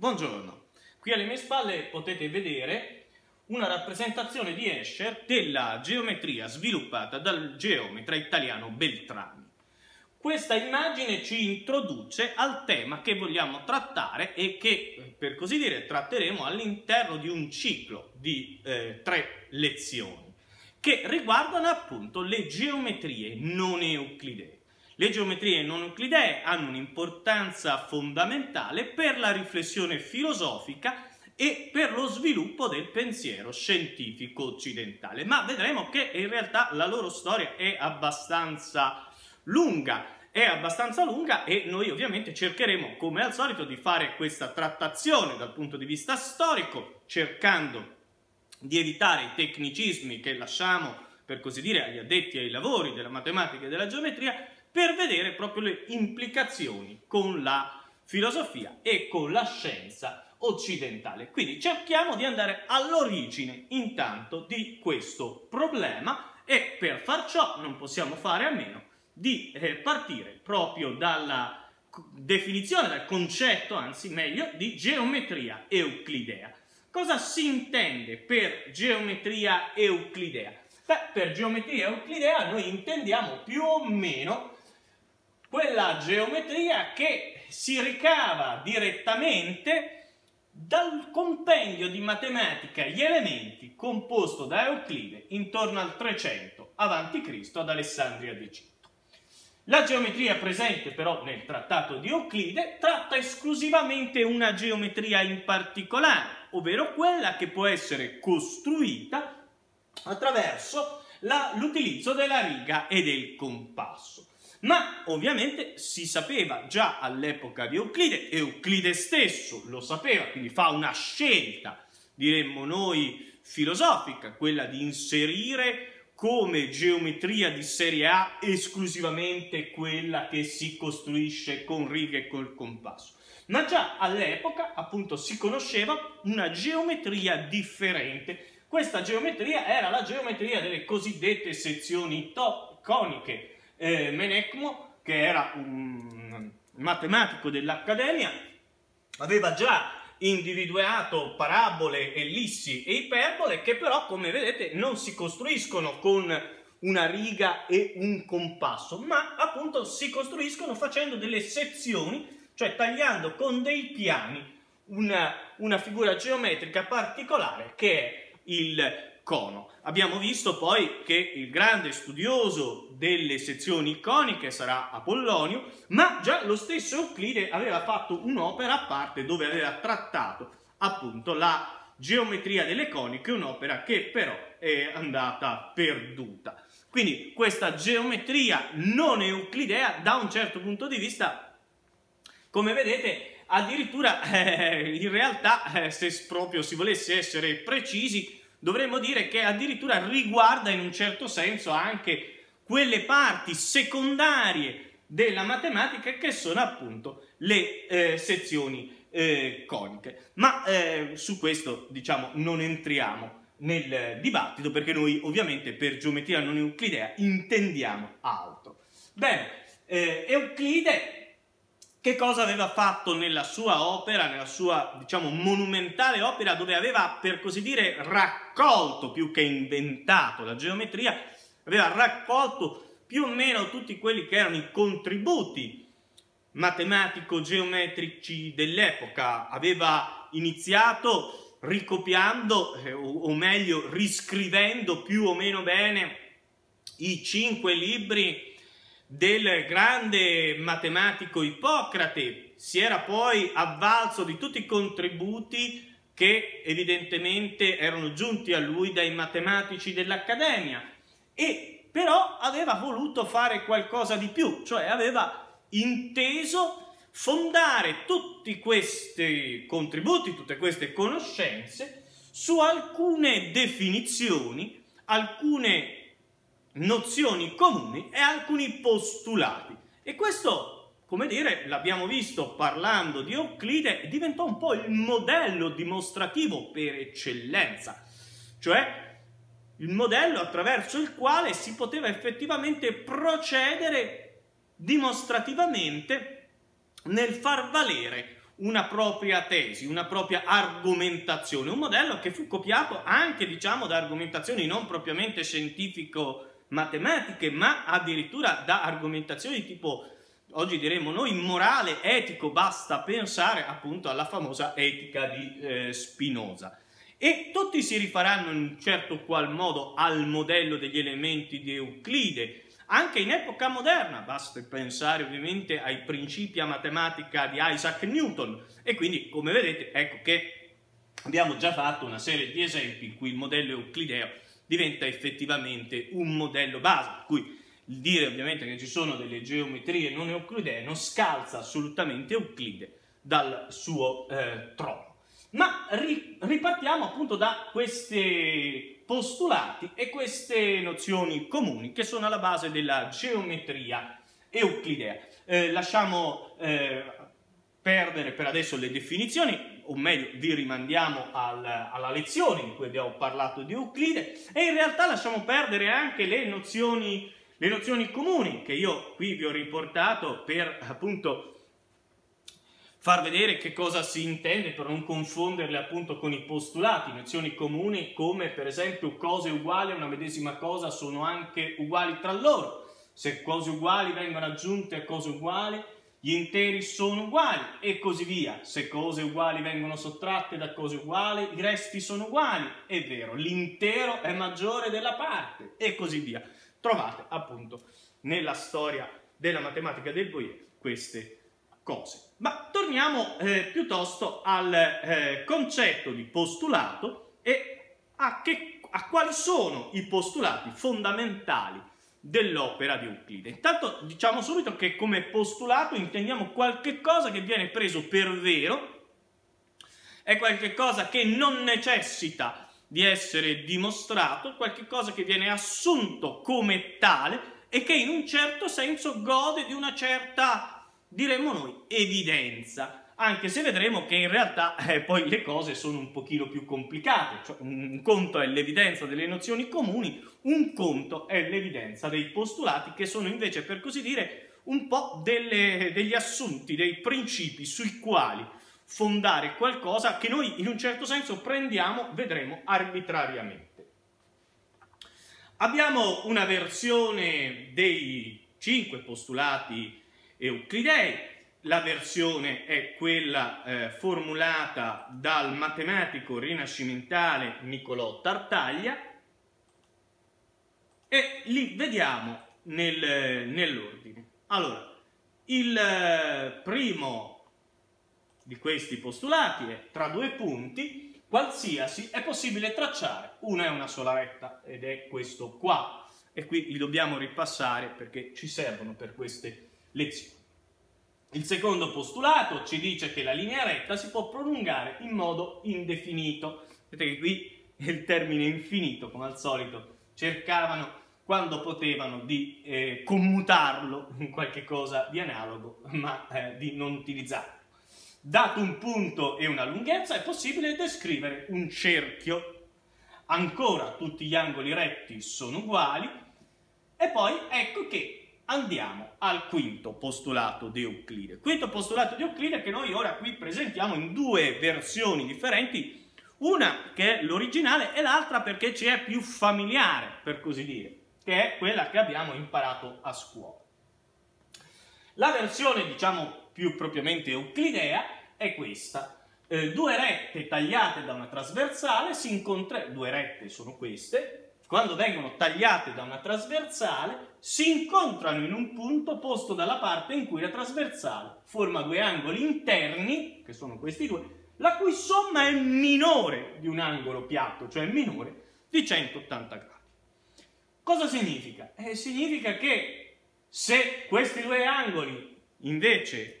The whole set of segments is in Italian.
Buongiorno, qui alle mie spalle potete vedere una rappresentazione di Escher della geometria sviluppata dal geometra italiano Beltrami. Questa immagine ci introduce al tema che vogliamo trattare e che, per così dire, tratteremo all'interno di un ciclo di tre lezioni che riguardano appunto le geometrie non euclidee. Le geometrie non euclidee hanno un'importanza fondamentale per la riflessione filosofica e per lo sviluppo del pensiero scientifico occidentale, ma vedremo che in realtà la loro storia è abbastanza lunga, e noi ovviamente cercheremo, come al solito, di fare questa trattazione dal punto di vista storico, cercando di evitare i tecnicismi che lasciamo, per così dire, agli addetti ai lavori della matematica e della geometria, per vedere proprio le implicazioni con la filosofia e con la scienza occidentale. Quindi cerchiamo di andare all'origine intanto di questo problema e per far ciò non possiamo fare a meno di partire proprio dalla definizione, dal concetto, anzi meglio, di geometria euclidea. Cosa si intende per geometria euclidea? Beh, per geometria euclidea noi intendiamo più o meno quella geometria che si ricava direttamente dal compendio di matematica gli elementi composto da Euclide intorno al 300 a.C. ad Alessandria d'Egitto. La geometria presente però nel trattato di Euclide tratta esclusivamente una geometria in particolare, ovvero quella che può essere costruita attraverso l'utilizzo della riga e del compasso. Ma ovviamente si sapeva già all'epoca di Euclide, Euclide stesso lo sapeva, quindi fa una scelta, diremmo noi, filosofica, quella di inserire come geometria di serie A esclusivamente quella che si costruisce con riga e col compasso. Ma già all'epoca, appunto, si conosceva una geometria differente. Questa geometria era la geometria delle cosiddette sezioni coniche. Menecmo, che era un matematico dell'Accademia, aveva già individuato parabole, ellissi e iperbole che però, come vedete, non si costruiscono con una riga e un compasso, ma appunto si costruiscono facendo delle sezioni, cioè tagliando con dei piani una figura geometrica particolare che è il cono. Abbiamo visto poi che il grande studioso delle sezioni coniche sarà Apollonio, ma già lo stesso Euclide aveva fatto un'opera a parte dove aveva trattato appunto la geometria delle coniche, un'opera che però è andata perduta. Quindi questa geometria non euclidea, da un certo punto di vista, come vedete, addirittura in realtà, se proprio si volesse essere precisi, dovremmo dire che addirittura riguarda in un certo senso anche quelle parti secondarie della matematica che sono appunto le sezioni coniche. Ma su questo, diciamo, non entriamo nel dibattito, perché noi ovviamente per geometria non euclidea intendiamo altro. Bene, Euclide che cosa aveva fatto nella sua opera, nella sua, diciamo, monumentale opera, dove aveva, per così dire, raccolto più che inventato la geometria, aveva raccolto più o meno tutti quelli che erano i contributi matematico-geometrici dell'epoca. Aveva iniziato ricopiando, o meglio riscrivendo più o meno bene, i 5 libri del grande matematico Ippocrate. Si era poi avvalso di tutti i contributi che evidentemente erano giunti a lui dai matematici dell'Accademia, e però aveva voluto fare qualcosa di più, cioè aveva inteso fondare tutti questi contributi, tutte queste conoscenze, su alcune definizioni, alcune nozioni comuni e alcuni postulati. E questo, come dire, l'abbiamo visto parlando di Euclide, diventò un po' il modello dimostrativo per eccellenza, cioè il modello attraverso il quale si poteva effettivamente procedere dimostrativamente nel far valere una propria tesi, una propria argomentazione, un modello che fu copiato anche, diciamo, da argomentazioni non propriamente scientifico-matematiche, ma addirittura da argomentazioni tipo, oggi diremmo noi, morale, etico, basta pensare appunto alla famosa etica di Spinoza. E tutti si rifaranno in un certo qual modo al modello degli elementi di Euclide, anche in epoca moderna, basta pensare ovviamente ai principi a matematica di Isaac Newton. E quindi, come vedete, ecco che abbiamo già fatto una serie di esempi in cui il modello euclideo diventa effettivamente un modello base, per cui il dire ovviamente che ci sono delle geometrie non euclidee non scalza assolutamente Euclide dal suo trono. Ma ripartiamo appunto da queste postulati e queste nozioni comuni che sono alla base della geometria euclidea. Lasciamo perdere per adesso le definizioni, o meglio vi rimandiamo alla lezione in cui abbiamo parlato di Euclide, e in realtà lasciamo perdere anche le nozioni comuni che io qui vi ho riportato per appunto far vedere che cosa si intende, per non confonderle appunto con i postulati. Nozioni comuni come per esempio cose uguali a una medesima cosa sono anche uguali tra loro, se cose uguali vengono aggiunte a cose uguali gli interi sono uguali e così via, se cose uguali vengono sottratte da cose uguali i resti sono uguali, è vero, l'intero è maggiore della parte e così via. Trovate appunto nella storia della matematica del Boyer queste cose. Ma torniamo piuttosto al concetto di postulato e a quali sono i postulati fondamentali dell'opera di Euclide. Intanto diciamo subito che come postulato intendiamo qualche cosa che viene preso per vero, è qualche cosa che non necessita di essere dimostrato, qualche cosa che viene assunto come tale e che in un certo senso gode di una certa, diremmo noi, evidenza, anche se vedremo che in realtà poi le cose sono un pochino più complicate, cioè un conto è l'evidenza delle nozioni comuni, un conto è l'evidenza dei postulati che sono invece, per così dire, un po' degli assunti, dei principi sui quali fondare qualcosa che noi in un certo senso prendiamo, vedremo, arbitrariamente. Abbiamo una versione dei 5 postulati euclidei, la versione è quella formulata dal matematico rinascimentale Nicolò Tartaglia, e li vediamo nell'ordine. Allora, il primo di questi postulati è: tra due punti qualsiasi è possibile tracciare una e una sola retta, ed è questo qua, e qui li dobbiamo ripassare perché ci servono per queste lezione. Il secondo postulato ci dice che la linea retta si può prolungare in modo indefinito. Vedete che qui il termine infinito, come al solito, cercavano quando potevano di commutarlo in qualche cosa di analogo, ma di non utilizzarlo. Dato un punto e una lunghezza è possibile descrivere un cerchio. Ancora, tutti gli angoli retti sono uguali. E poi ecco che andiamo al quinto postulato di Euclide. Quinto postulato di Euclide che noi ora qui presentiamo in due versioni differenti, una che è l'originale e l'altra perché ci è più familiare, per così dire, che è quella che abbiamo imparato a scuola. La versione, diciamo, più propriamente euclidea è questa. Due rette tagliate da una trasversale si incontreranno, due rette sono queste, quando vengono tagliate da una trasversale si incontrano in un punto posto dalla parte in cui la trasversale forma due angoli interni, che sono questi due, la cui somma è minore di un angolo piatto, cioè minore di 180 gradi. Cosa significa? Significa che se questi due angoli invece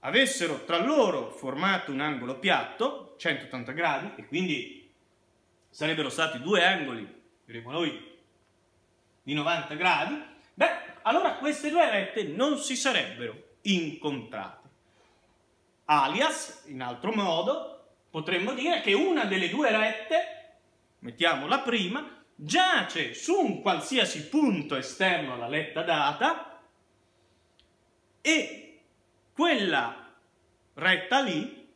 avessero tra loro formato un angolo piatto, 180 gradi, e quindi sarebbero stati due angoli, diremo noi, di 90 gradi, beh, allora queste due rette non si sarebbero incontrate. Alias, in altro modo, potremmo dire che una delle due rette, mettiamo la prima, giace su un qualsiasi punto esterno alla letta data e quella retta lì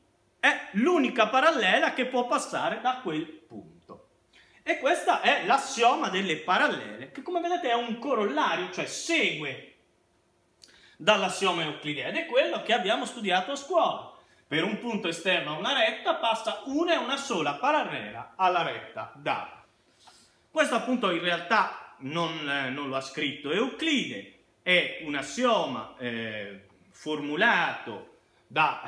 è l'unica parallela che può passare da quel punto. E questa è l'assioma delle parallele, che come vedete è un corollario, cioè segue dall'assioma euclideo, ed è quello che abbiamo studiato a scuola. Per un punto esterno a una retta passa una e una sola parallela alla retta data. Questo appunto in realtà non lo ha scritto Euclide, è un assioma formulato da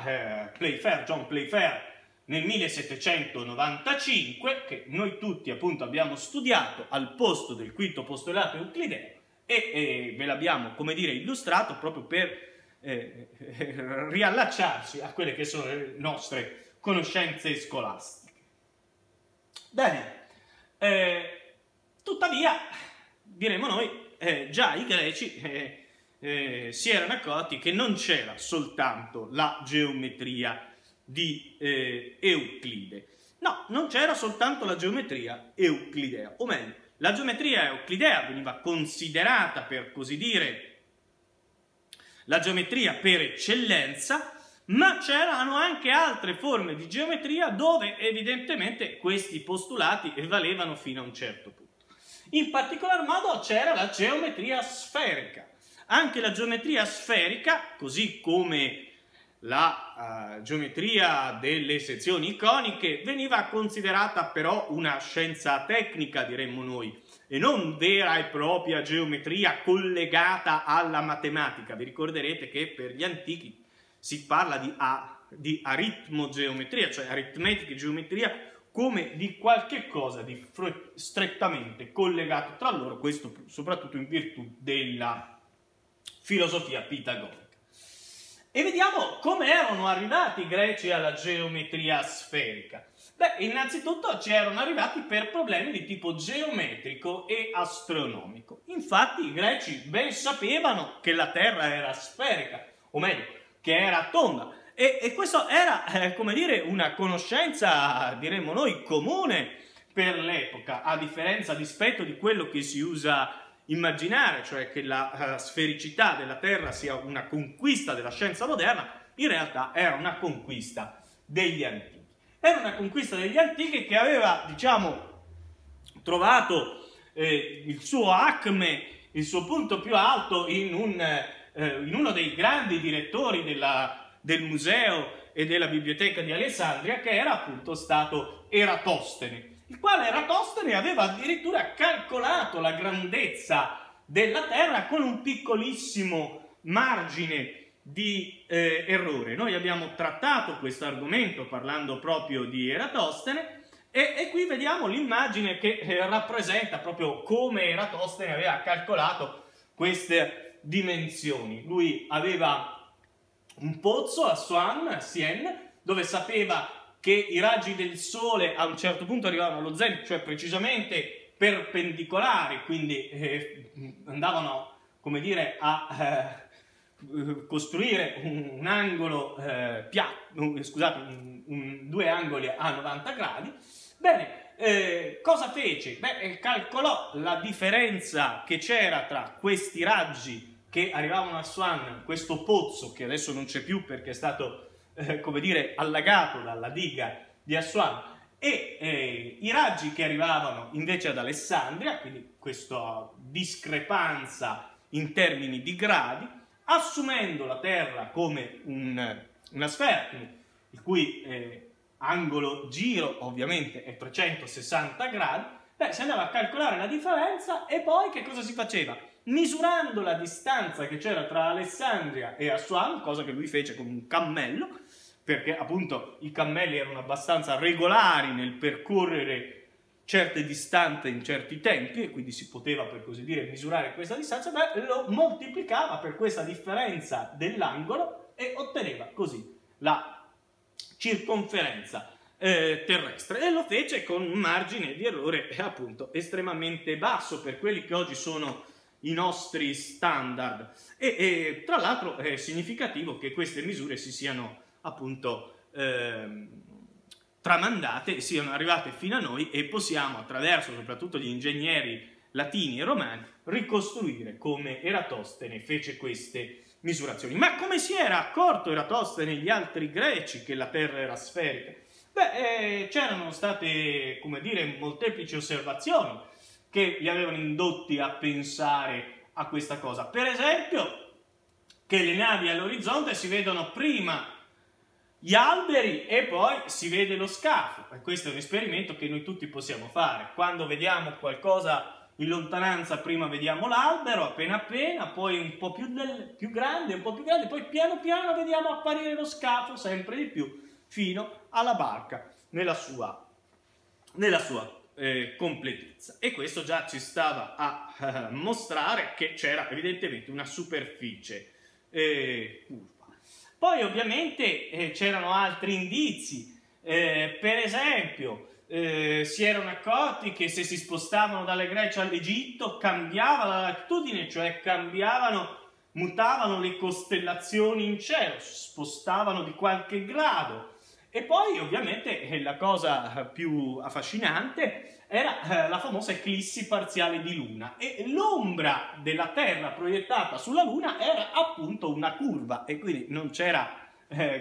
John Playfair nel 1795, che noi tutti appunto abbiamo studiato al posto del quinto postulato euclideo e ve l'abbiamo, come dire, illustrato proprio per riallacciarci a quelle che sono le nostre conoscenze scolastiche. Bene, tuttavia, diremo noi, già i greci si erano accorti che non c'era soltanto la geometria di Euclide. No, non c'era soltanto la geometria euclidea, o meglio, la geometria euclidea veniva considerata, per così dire, la geometria per eccellenza, ma c'erano anche altre forme di geometria dove evidentemente questi postulati valevano fino a un certo punto. In particolar modo c'era la geometria sferica. Anche la geometria sferica, così come la geometria delle sezioni coniche, veniva considerata però una scienza tecnica, diremmo noi, e non vera e propria geometria collegata alla matematica. Vi ricorderete che per gli antichi si parla di aritmogeometria, cioè aritmetica e geometria, come di qualche cosa di strettamente collegato tra loro, questo soprattutto in virtù della filosofia pitagorica. E vediamo come erano arrivati i greci alla geometria sferica. Beh, innanzitutto ci erano arrivati per problemi di tipo geometrico e astronomico. Infatti i greci ben sapevano che la Terra era sferica, o meglio, che era tonda. E questo era, come dire, una conoscenza, diremmo noi, comune per l'epoca, a differenza rispetto di quello che si usa immaginare, cioè che la sfericità della Terra sia una conquista della scienza moderna. In realtà era una conquista degli antichi. Era una conquista degli antichi che aveva, diciamo, trovato il suo acme, il suo punto più alto in uno dei grandi direttori del museo e della biblioteca di Alessandria, che era appunto stato Eratostene, il quale Eratostene aveva addirittura calcolato la grandezza della Terra con un piccolissimo margine di errore. Noi abbiamo trattato questo argomento parlando proprio di Eratostene e qui vediamo l'immagine che rappresenta proprio come Eratostene aveva calcolato queste dimensioni. Lui aveva un pozzo a Swan, dove sapeva che i raggi del sole a un certo punto arrivavano allo zenit, cioè precisamente perpendicolari, quindi andavano, come dire, a costruire un angolo piatto, scusate, due angoli a 90 gradi. Bene, cosa fece? Beh, calcolò la differenza che c'era tra questi raggi che arrivavano a Swan, questo pozzo che adesso non c'è più perché è stato come dire allagato dalla diga di Aswan, e i raggi che arrivavano invece ad Alessandria, quindi questa discrepanza in termini di gradi, assumendo la Terra come una sfera, il cui angolo giro ovviamente è 360 gradi, beh, si andava a calcolare la differenza e poi che cosa si faceva? Misurando la distanza che c'era tra Alessandria e Aswan, cosa che lui fece con un cammello, perché appunto i cammelli erano abbastanza regolari nel percorrere certe distanze in certi tempi e quindi si poteva, per così dire, misurare questa distanza, beh, lo moltiplicava per questa differenza dell'angolo e otteneva così la circonferenza terrestre, e lo fece con un margine di errore appunto estremamente basso per quelli che oggi sono i nostri standard, e tra l'altro è significativo che queste misure si siano appunto tramandate, siano arrivate fino a noi e possiamo, attraverso soprattutto gli ingegneri latini e romani, ricostruire come Eratostene fece queste misurazioni. Ma come si era accorto Eratostene e gli altri greci che la Terra era sferica? Beh, c'erano state, come dire, molteplici osservazioni che li avevano indotti a pensare a questa cosa. Per esempio, che le navi all'orizzonte si vedono prima gli alberi e poi si vede lo scafo. E questo è un esperimento che noi tutti possiamo fare. Quando vediamo qualcosa in lontananza, prima vediamo l'albero, appena appena, poi un po' più grande, poi piano piano vediamo apparire lo scafo sempre di più, fino alla barca nella sua completezza. E questo già ci stava a mostrare che c'era evidentemente una superficie curva. Poi ovviamente c'erano altri indizi, per esempio si erano accorti che se si spostavano dalla Grecia all'Egitto cambiava la latitudine, cioè mutavano le costellazioni in cielo, spostavano di qualche grado. E poi ovviamente la cosa più affascinante era la famosa eclissi parziale di luna, e l'ombra della Terra proiettata sulla luna era appunto una curva, e quindi non c'era,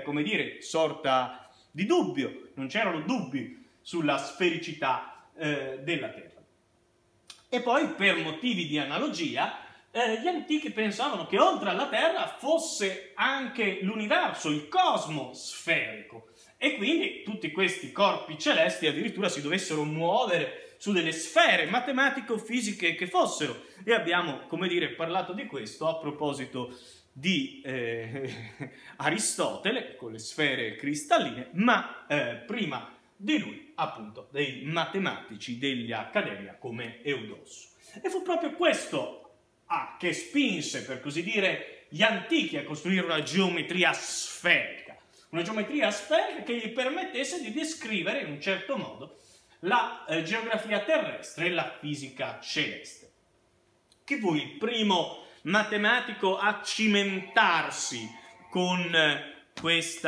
come dire, sorta di dubbio, non c'erano dubbi sulla sfericità della Terra. E poi per motivi di analogia gli antichi pensavano che oltre alla Terra fosse anche l'universo, il cosmo sferico, e quindi tutti questi corpi celesti addirittura si dovessero muovere su delle sfere matematico-fisiche che fossero. E abbiamo, come dire, parlato di questo a proposito di Aristotele con le sfere cristalline, ma prima di lui appunto dei matematici dell'Accademia come Eudosso. E fu proprio questo che spinse, per così dire, gli antichi a costruire una geometria sferica che gli permettesse di descrivere in un certo modo la geografia terrestre e la fisica celeste. Chi fu il primo matematico a cimentarsi con queste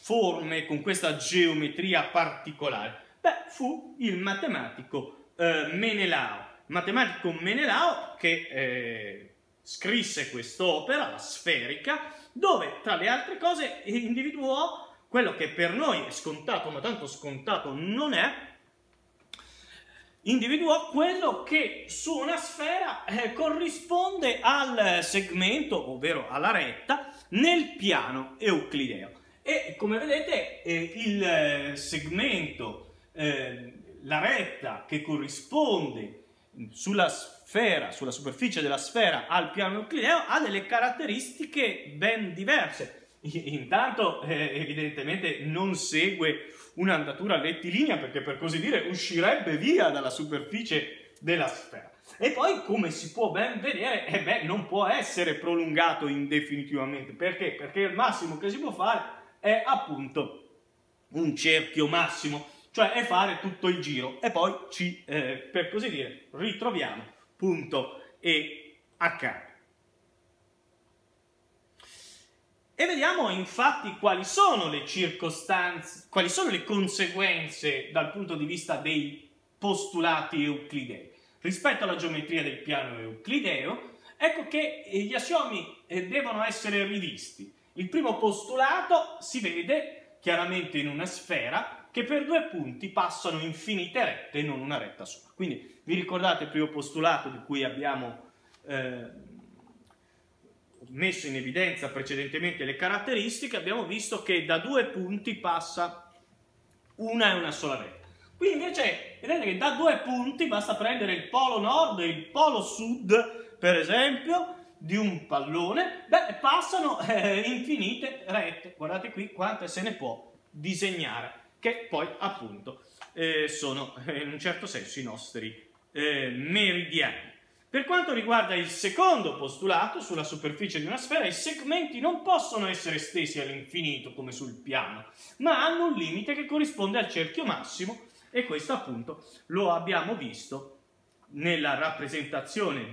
forme, con questa geometria particolare? Beh, fu il matematico Menelao. Matematico Menelao che scrisse quest'opera, la Sferica, dove tra le altre cose individuò quello che per noi è scontato, ma tanto scontato non è, individuò quello che su una sfera corrisponde al segmento, ovvero alla retta, nel piano euclideo. E come vedete il segmento, la retta che corrisponde sulla superficie della sfera al piano euclideo ha delle caratteristiche ben diverse. Intanto evidentemente non segue un'andatura rettilinea, perché per così dire uscirebbe via dalla superficie della sfera, e poi, come si può ben vedere, non può essere prolungato indefinitivamente. Perché? Perché il massimo che si può fare è appunto un cerchio massimo, cioè è fare tutto il giro, e poi ci, per così dire, ritroviamo, punto e accade. E vediamo infatti quali sono le circostanze, quali sono le conseguenze dal punto di vista dei postulati euclidei. Rispetto alla geometria del piano euclideo, ecco che gli assiomi devono essere rivisti. Il primo postulato si vede chiaramente in una sfera, che per due punti passano infinite rette e non una retta sola. Quindi vi ricordate il primo postulato di cui abbiamo messo in evidenza precedentemente le caratteristiche? Abbiamo visto che da due punti passa una e una sola retta. Qui invece vedete che da due punti basta prendere il polo nord e il polo sud, per esempio, di un pallone, passano infinite rette. Guardate qui quante se ne può disegnare, che poi appunto sono in un certo senso i nostri meridiani. Per quanto riguarda il secondo postulato, sulla superficie di una sfera i segmenti non possono essere stesi all'infinito come sul piano, ma hanno un limite che corrisponde al cerchio massimo, e questo appunto lo abbiamo visto nella rappresentazione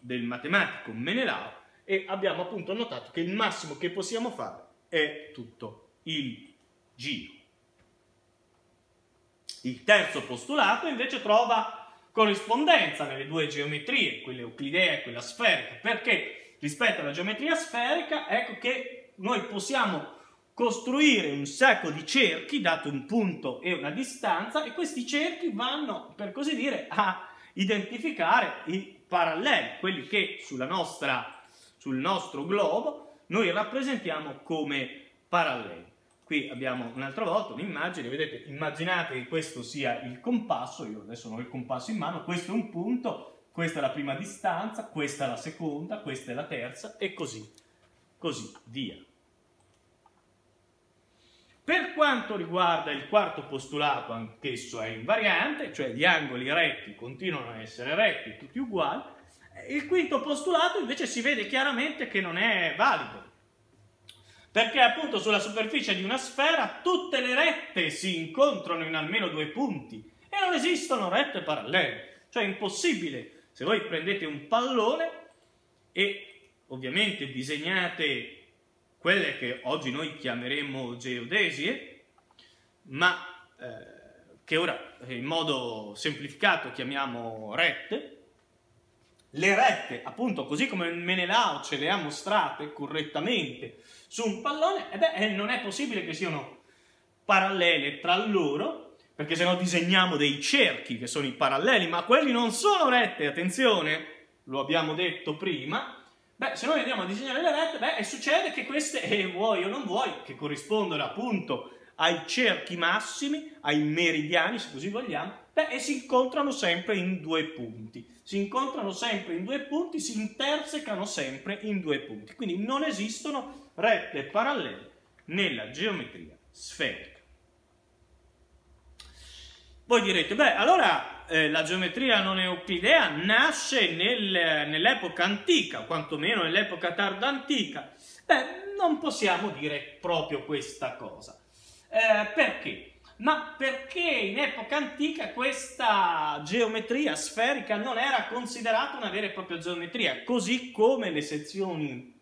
del matematico Menelao, e abbiamo appunto notato che il massimo che possiamo fare è tutto il giro. Il terzo postulato invece trova corrispondenza nelle due geometrie, quella euclidea e quella sferica, perché rispetto alla geometria sferica, ecco che noi possiamo costruire un sacco di cerchi, dato un punto e una distanza, e questi cerchi vanno, per così dire, a identificare i paralleli, quelli che sul nostro globo noi rappresentiamo come paralleli. Qui abbiamo un'altra volta un'immagine, vedete, immaginate che questo sia il compasso, io adesso non ho il compasso in mano, questo è un punto, questa è la prima distanza, questa è la seconda, questa è la terza e così via. Per quanto riguarda il quarto postulato, anch'esso è invariante, cioè gli angoli retti continuano a essere retti, tutti uguali. Il quinto postulato invece si vede chiaramente che non è valido, perché appunto sulla superficie di una sfera tutte le rette si incontrano in almeno due punti e non esistono rette parallele, cioè è impossibile. Se voi prendete un pallone e ovviamente disegnate quelle che oggi noi chiameremo geodesie, ma che ora in modo semplificato chiamiamo rette, le rette, appunto, così come Menelao ce le ha mostrate correttamente su un pallone, non è possibile che siano parallele tra loro, perché sennò disegniamo dei cerchi che sono i paralleli, ma quelli non sono rette, attenzione, lo abbiamo detto prima. Se noi andiamo a disegnare le rette, e succede che queste, vuoi o non vuoi, che corrispondono appunto ai cerchi massimi, ai meridiani, se così vogliamo, e si incontrano sempre in due punti. Si incontrano sempre in due punti, si intersecano sempre in due punti. Quindi non esistono rette parallele nella geometria sferica. Voi direte, allora la geometria non euclidea nasce nell'epoca antica, quantomeno nell'epoca tarda antica. Non possiamo dire proprio questa cosa. Perché? Ma perché in epoca antica questa geometria sferica non era considerata una vera e propria geometria, così come le sezioni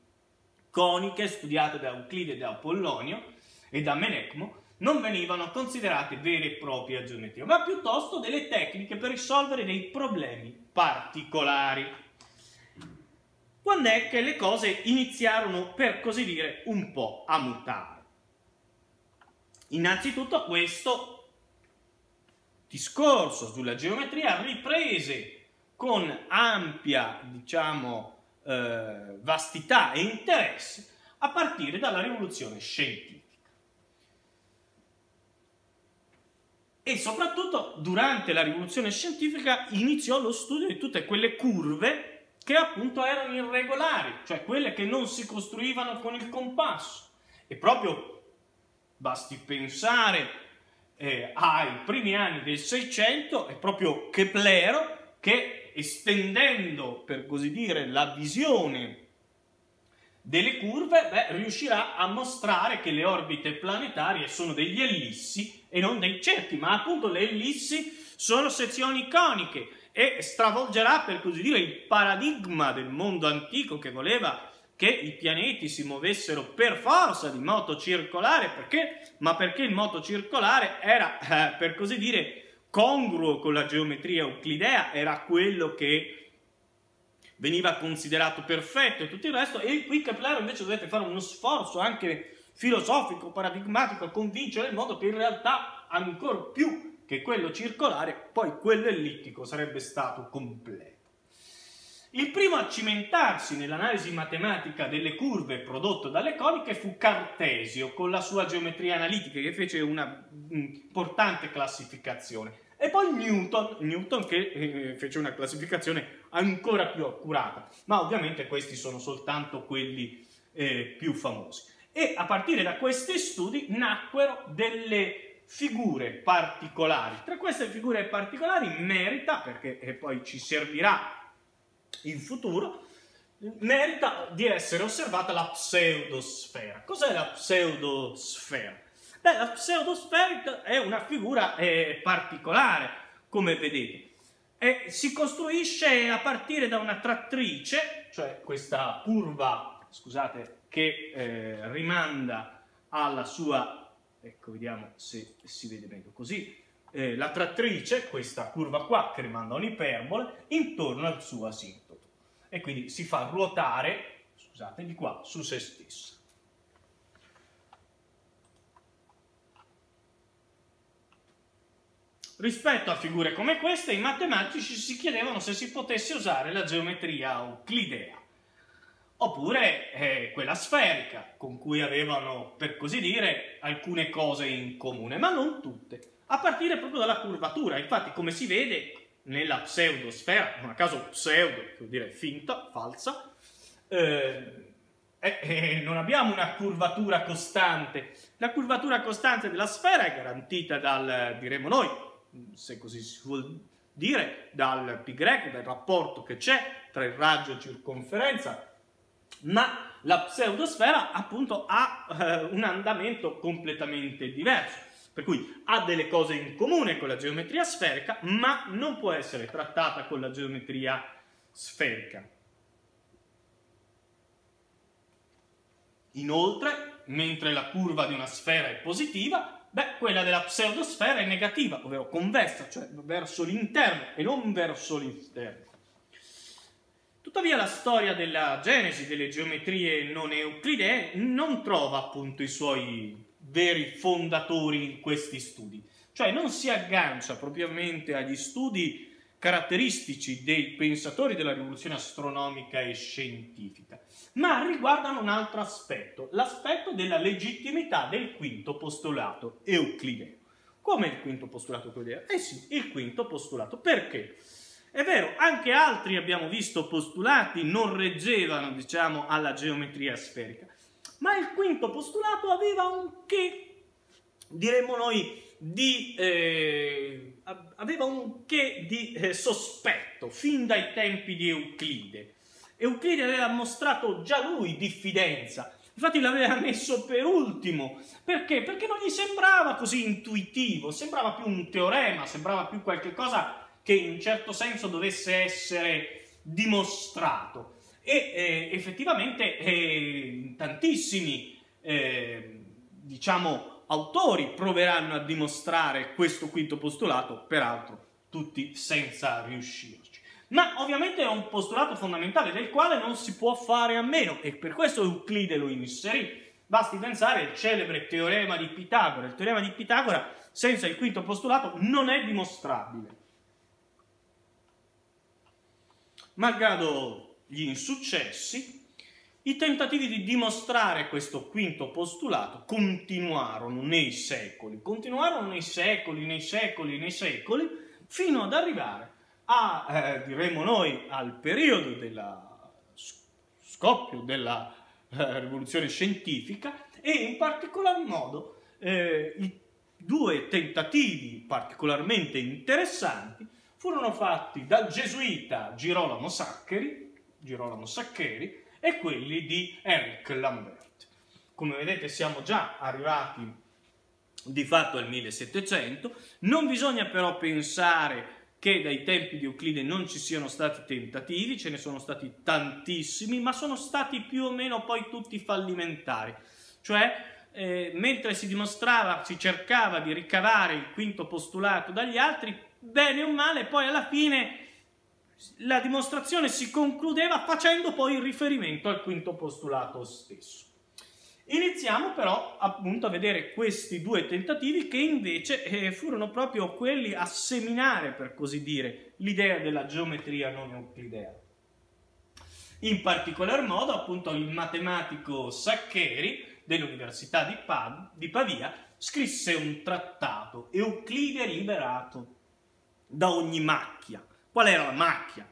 coniche studiate da Euclide e da Apollonio e da Menecmo non venivano considerate vere e proprie geometrie, ma piuttosto delle tecniche per risolvere dei problemi particolari. Quando è che le cose iniziarono, per così dire, un po' a mutare? Innanzitutto questo discorso sulla geometria riprese con ampia, diciamo, vastità e interesse a partire dalla rivoluzione scientifica. E soprattutto durante la rivoluzione scientifica iniziò lo studio di tutte quelle curve che appunto erano irregolari, cioè quelle che non si costruivano con il compasso. E proprio basti pensare ai primi anni del 600, è proprio Keplero che, estendendo per così dire la visione delle curve, riuscirà a mostrare che le orbite planetarie sono degli ellissi e non dei cerchi, ma appunto le ellissi sono sezioni coniche, e stravolgerà per così dire il paradigma del mondo antico che voleva che i pianeti si muovessero per forza di moto circolare, perché il moto circolare era per così dire congruo con la geometria euclidea, era quello che veniva considerato perfetto e tutto il resto, e qui Keplero invece dovete fare uno sforzo anche filosofico, paradigmatico, a convincere il mondo che in realtà, ancora più che quello circolare, poi quello ellittico sarebbe stato completo. Il primo a cimentarsi nell'analisi matematica delle curve prodotte dalle coniche fu Cartesio, con la sua geometria analitica, che fece una importante classificazione. E poi Newton che fece una classificazione ancora più accurata, ma ovviamente questi sono soltanto quelli più famosi. E a partire da questi studi nacquero delle figure particolari. Tra queste figure particolari merita, perché poi ci servirà in futuro, merita di essere osservata la pseudosfera. Cos'è la pseudosfera? La pseudosfera è una figura particolare, come vedete, e si costruisce a partire da una trattrice, cioè questa curva, scusate, che rimanda alla sua, ecco, vediamo se si vede meglio così, la trattrice, questa curva qua che rimanda a un'iperbole, intorno al suo asintoto, e quindi si fa ruotare scusate, di qua, su se stessa. Rispetto a figure come queste, i matematici si chiedevano se si potesse usare la geometria euclidea, oppure quella sferica, con cui avevano, per così dire, alcune cose in comune, ma non tutte, a partire proprio dalla curvatura. Infatti, come si vede, nella pseudosfera, non a caso pseudo, vuol dire finta, falsa, non abbiamo una curvatura costante. La curvatura costante della sfera è garantita dal, diremo noi, se così si vuol dire, dal pi greco, del rapporto che c'è tra il raggio e circonferenza, ma la pseudosfera appunto ha un andamento completamente diverso, per cui ha delle cose in comune con la geometria sferica, ma non può essere trattata con la geometria sferica. Inoltre, mentre la curva di una sfera è positiva, beh, quella della pseudosfera è negativa, ovvero convessa, cioè verso l'interno e non verso l'esterno. Tuttavia la storia della genesi delle geometrie non euclidee non trova appunto i suoi veri fondatori in questi studi, cioè non si aggancia propriamente agli studi caratteristici dei pensatori della rivoluzione astronomica e scientifica, ma riguardano un altro aspetto, l'aspetto della legittimità del quinto postulato euclideo. Come il quinto postulato euclideo? Eh sì, il quinto postulato. Perché? È vero, anche altri, abbiamo visto, postulati non reggevano, diciamo, alla geometria sferica, ma il quinto postulato aveva un che, diremmo noi, di, aveva un che di sospetto fin dai tempi di Euclide. Euclide aveva mostrato già lui diffidenza, infatti l'aveva messo per ultimo. Perché? Perché non gli sembrava così intuitivo, sembrava più un teorema, sembrava più qualche cosa che in un certo senso dovesse essere dimostrato. E effettivamente tantissimi, diciamo, autori proveranno a dimostrare questo quinto postulato, peraltro tutti senza riuscirci. Ma ovviamente è un postulato fondamentale del quale non si può fare a meno, e per questo Euclide lo inserì. Basti pensare al celebre teorema di Pitagora. Il teorema di Pitagora senza il quinto postulato non è dimostrabile. Malgrado gli insuccessi, i tentativi di dimostrare questo quinto postulato continuarono nei secoli, fino ad arrivare a, diremo noi, al periodo dello scoppio della rivoluzione scientifica, e in particolar modo i due tentativi particolarmente interessanti furono fatti dal gesuita Girolamo Saccheri, e quelli di Heinrich Lambert. Come vedete siamo già arrivati di fatto al 1700, non bisogna però pensare che dai tempi di Euclide non ci siano stati tentativi, ce ne sono stati tantissimi, ma sono stati più o meno poi tutti fallimentari, cioè mentre si dimostrava, si cercava di ricavare il quinto postulato dagli altri, bene o male poi alla fine la dimostrazione si concludeva facendo poi riferimento al quinto postulato stesso. Iniziamo però appunto a vedere questi due tentativi che invece furono proprio quelli a seminare, per così dire, l'idea della geometria non euclidea. In particolar modo appunto il matematico Saccheri dell'Università di Pavia scrisse un trattato, Euclide liberato da ogni macchia. Qual era la macchia?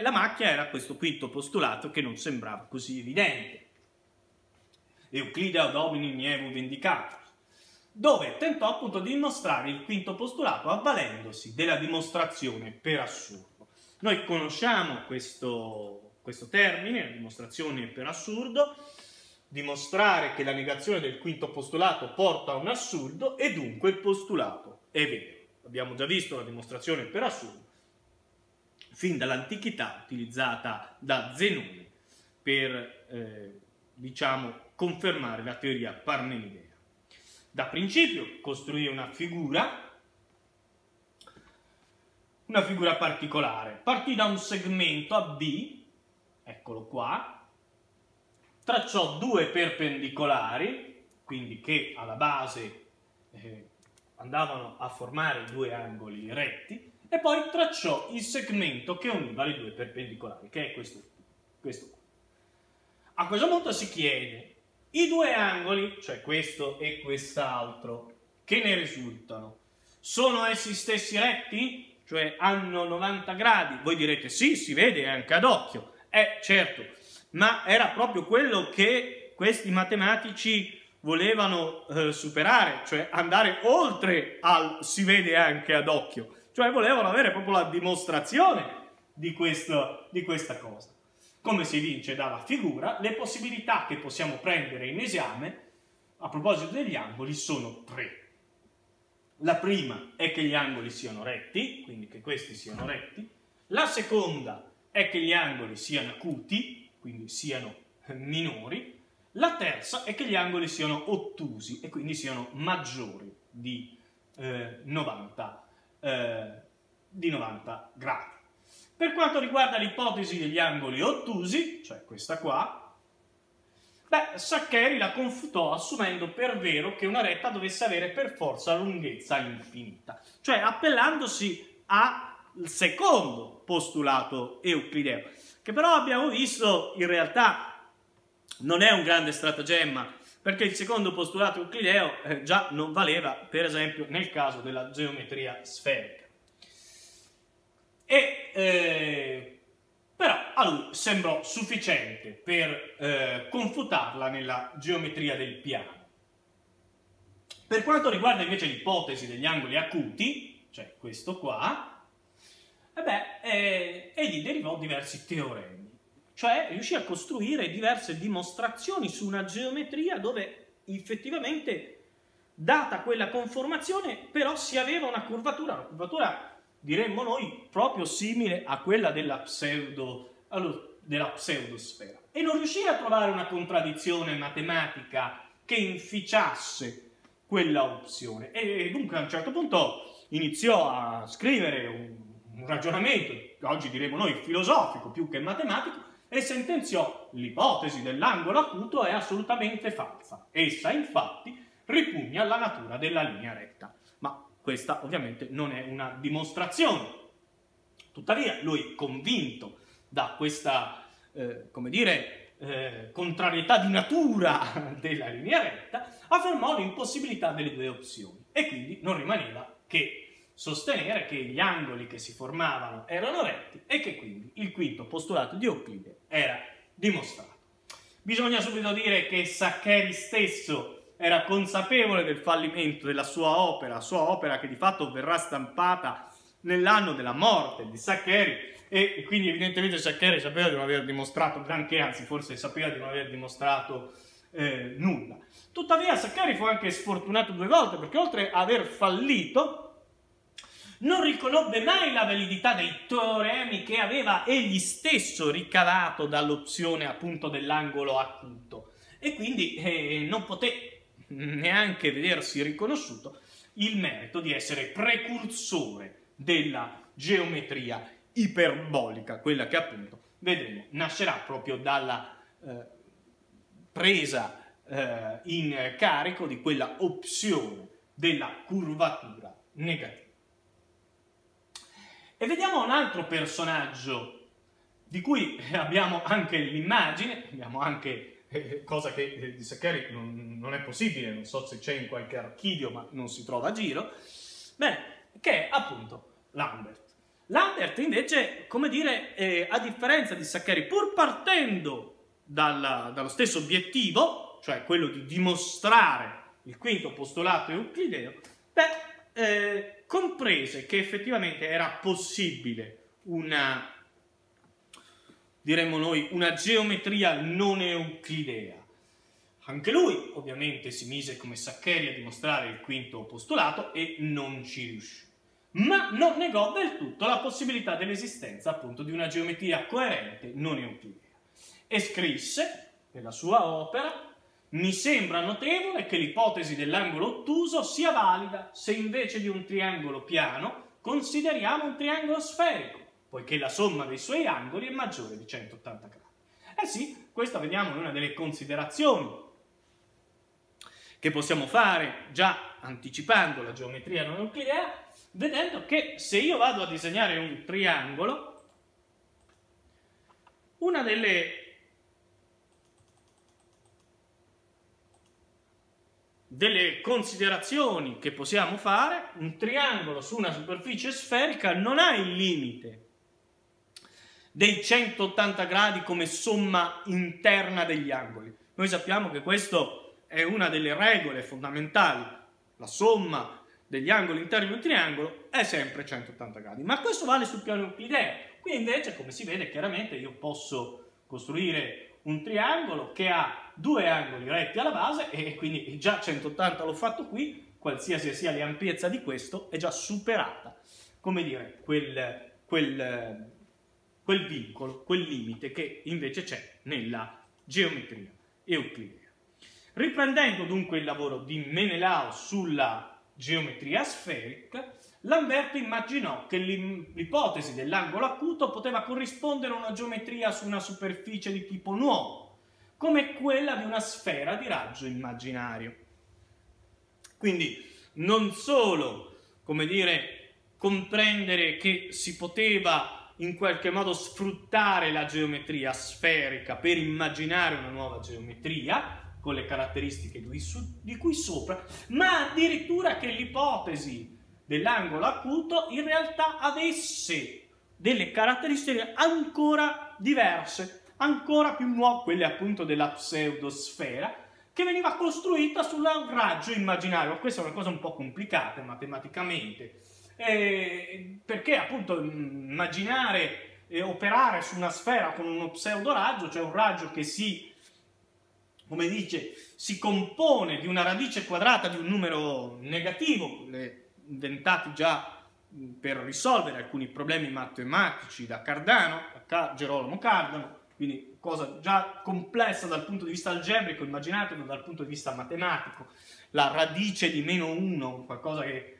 La macchia era questo quinto postulato che non sembrava così evidente. Euclide ad hominem ievum vindicatus, dove tentò appunto di dimostrare il quinto postulato avvalendosi della dimostrazione per assurdo. Noi conosciamo questo termine, la dimostrazione per assurdo, dimostrare che la negazione del quinto postulato porta a un assurdo e dunque il postulato è vero. Abbiamo già visto la dimostrazione per assurdo fin dall'antichità, utilizzata da Zenone per, diciamo, confermare la teoria parmenidea. Da principio costruì una figura particolare. Partì da un segmento a B, eccolo qua, tracciò due perpendicolari, quindi che alla base andavano a formare due angoli retti, e poi tracciò il segmento che univa i due perpendicolari, che è questo qua. A questo punto si chiede, i due angoli, cioè questo e quest'altro, che ne risultano? Sono essi stessi retti? Cioè hanno 90 gradi? Voi direte sì, si vede anche ad occhio. Certo, ma era proprio quello che questi matematici volevano superare, cioè andare oltre al si vede anche ad occhio. Cioè volevano avere proprio la dimostrazione di questa cosa. Come si evince dalla figura, le possibilità che possiamo prendere in esame a proposito degli angoli sono tre. La prima è che gli angoli siano retti, quindi che questi siano retti. La seconda è che gli angoli siano acuti, quindi siano minori. La terza è che gli angoli siano ottusi e quindi siano maggiori di 90 gradi. Per quanto riguarda l'ipotesi degli angoli ottusi, cioè questa qua, Saccheri la confutò assumendo per vero che una retta dovesse avere per forza lunghezza infinita, cioè appellandosi al secondo postulato euclideo, che però abbiamo visto in realtà non è un grande stratagemma, perché il secondo postulato euclideo già non valeva, per esempio, nel caso della geometria sferica. Però a lui sembrò sufficiente per confutarla nella geometria del piano. Per quanto riguarda invece l'ipotesi degli angoli acuti, cioè questo qua, egli derivò diversi teoremi, cioè riuscì a costruire diverse dimostrazioni su una geometria dove effettivamente, data quella conformazione, però si aveva una curvatura diremmo noi proprio simile a quella della pseudosfera, e non riuscì a trovare una contraddizione matematica che inficiasse quella opzione, e dunque a un certo punto iniziò a scrivere un ragionamento, oggi diremmo noi filosofico più che matematico, e sentenziò: l'ipotesi dell'angolo acuto è assolutamente falsa, essa infatti ripugna alla natura della linea retta. Ma questa ovviamente non è una dimostrazione. Tuttavia lui, convinto da questa contrarietà di natura della linea retta, affermò l'impossibilità delle due opzioni, e quindi non rimaneva che sostenere che gli angoli che si formavano erano retti e che quindi il quinto postulato di Euclide era dimostrato. Bisogna subito dire che Saccheri stesso era consapevole del fallimento della sua opera che di fatto verrà stampata nell'anno della morte di Saccheri, e quindi evidentemente Saccheri sapeva di non aver dimostrato granché, anzi forse sapeva di non aver dimostrato nulla. Tuttavia Saccheri fu anche sfortunato due volte, perché oltre ad aver fallito non riconobbe mai la validità dei teoremi che aveva egli stesso ricavato dall'opzione appunto dell'angolo acuto, e quindi non poté neanche vedersi riconosciuto il merito di essere precursore della geometria iperbolica, quella che appunto vedremo nascerà proprio dalla presa in carico di quella opzione della curvatura negativa. E vediamo un altro personaggio di cui abbiamo anche l'immagine, abbiamo anche cosa che di Saccheri non è possibile, non so se c'è in qualche archivio ma non si trova a giro, che è appunto Lambert. Lambert invece, come dire, a differenza di Saccheri, pur partendo dallo stesso obiettivo, cioè quello di dimostrare il quinto postulato euclideo, comprese che effettivamente era possibile una, diremmo noi, una geometria non euclidea. Anche lui ovviamente si mise come Saccheri a dimostrare il quinto postulato e non ci riuscì, ma non negò del tutto la possibilità dell'esistenza appunto di una geometria coerente non euclidea, e scrisse nella sua opera: mi sembra notevole che l'ipotesi dell'angolo ottuso sia valida se invece di un triangolo piano consideriamo un triangolo sferico, poiché la somma dei suoi angoli è maggiore di 180 gradi. Eh sì, Questa vediamo in una delle considerazioni che possiamo fare già anticipando la geometria non euclidea, vedendo che se io vado a disegnare un triangolo, una delle considerazioni che possiamo fare, un triangolo su una superficie sferica non ha il limite dei 180 gradi come somma interna degli angoli. Noi sappiamo che questo è una delle regole fondamentali, la somma degli angoli interni di un triangolo è sempre 180 gradi, ma questo vale sul piano euclideo. Qui invece, come si vede chiaramente, io posso costruire un triangolo che ha due angoli retti alla base e quindi già 180 l'ho fatto qui, qualsiasi sia l'ampiezza di questo è già superata, come dire, quel vincolo, quel limite che invece c'è nella geometria euclidea. Riprendendo dunque il lavoro di Menelao sulla geometria sferica, Lambert immaginò che l'ipotesi dell'angolo acuto poteva corrispondere a una geometria su una superficie di tipo nuovo, come quella di una sfera di raggio immaginario. Quindi non solo, come dire, comprendere che si poteva in qualche modo sfruttare la geometria sferica per immaginare una nuova geometria, con le caratteristiche di cui sopra, ma addirittura che l'ipotesi dell'angolo acuto in realtà avesse delle caratteristiche ancora diverse, ancora più nuove, quelle appunto della pseudosfera, che veniva costruita sul raggio immaginario. Questa è una cosa un po' complicata matematicamente, perché appunto immaginare e operare su una sfera con uno pseudoraggio, cioè un raggio che si compone di una radice quadrata di un numero negativo, inventati già per risolvere alcuni problemi matematici da Cardano, da Gerolamo Cardano, quindi cosa già complessa dal punto di vista algebrico, immaginatelo dal punto di vista matematico, la radice di -1, qualcosa che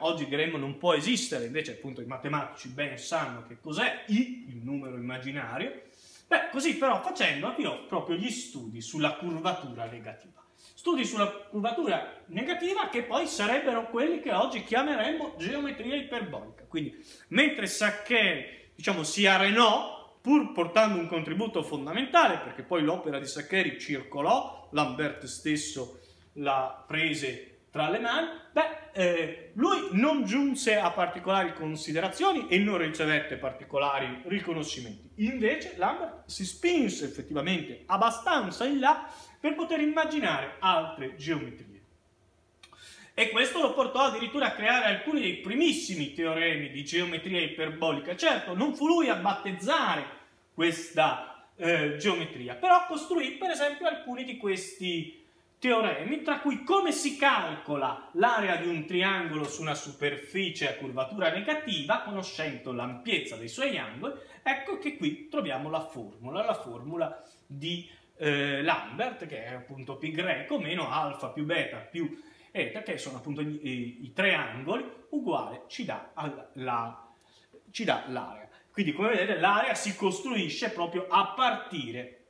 oggi diremmo non può esistere, invece appunto i matematici ben sanno che cos'è il numero immaginario. Beh, così però facendo avviò proprio gli studi sulla curvatura negativa. Studi sulla curvatura negativa che poi sarebbero quelli che oggi chiameremmo geometria iperbolica. Quindi, mentre Saccheri, si arenò, pur portando un contributo fondamentale, perché poi l'opera di Saccheri circolò, Lambert stesso la prese tra le mani, lui non giunse a particolari considerazioni e non ricevette particolari riconoscimenti. Invece Lambert si spinse effettivamente abbastanza in là per poter immaginare altre geometrie. E questo lo portò addirittura a creare alcuni dei primissimi teoremi di geometria iperbolica. Certo, non fu lui a battezzare questa geometria, però costruì per esempio alcuni di questi teoremi, tra cui come si calcola l'area di un triangolo su una superficie a curvatura negativa, conoscendo l'ampiezza dei suoi angoli. Ecco che qui troviamo la formula di Lambert, che è appunto pi greco meno alfa più beta più eta, che sono appunto i tre angoli, uguale ci dà l'area. Quindi, come vedete, l'area si costruisce proprio a partire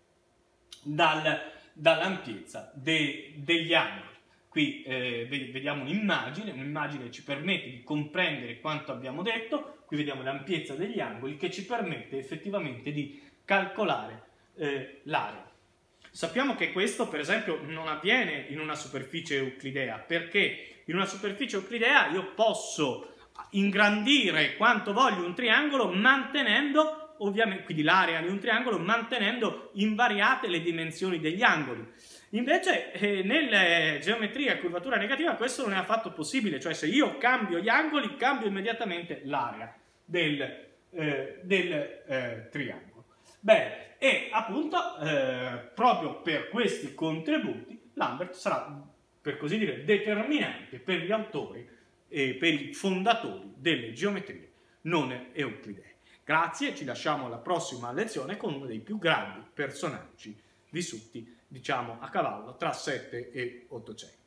dall'ampiezza degli angoli. Qui vediamo un'immagine ci permette di comprendere quanto abbiamo detto. Qui vediamo l'ampiezza degli angoli che ci permette effettivamente di calcolare l'area. Sappiamo che questo, per esempio, non avviene in una superficie euclidea, perché in una superficie euclidea io posso ingrandire quanto voglio un triangolo mantenendo, ovviamente, quindi l'area di un triangolo, mantenendo invariate le dimensioni degli angoli. Invece nella geometria a curvatura negativa questo non è affatto possibile, cioè se io cambio gli angoli, cambio immediatamente l'area del triangolo. Bene, e appunto proprio per questi contributi Lambert sarà, per così dire, determinante per gli autori e per i fondatori delle geometrie non euclidee. Grazie, ci lasciamo alla prossima lezione con uno dei più grandi personaggi vissuti, a cavallo tra 700 e 800.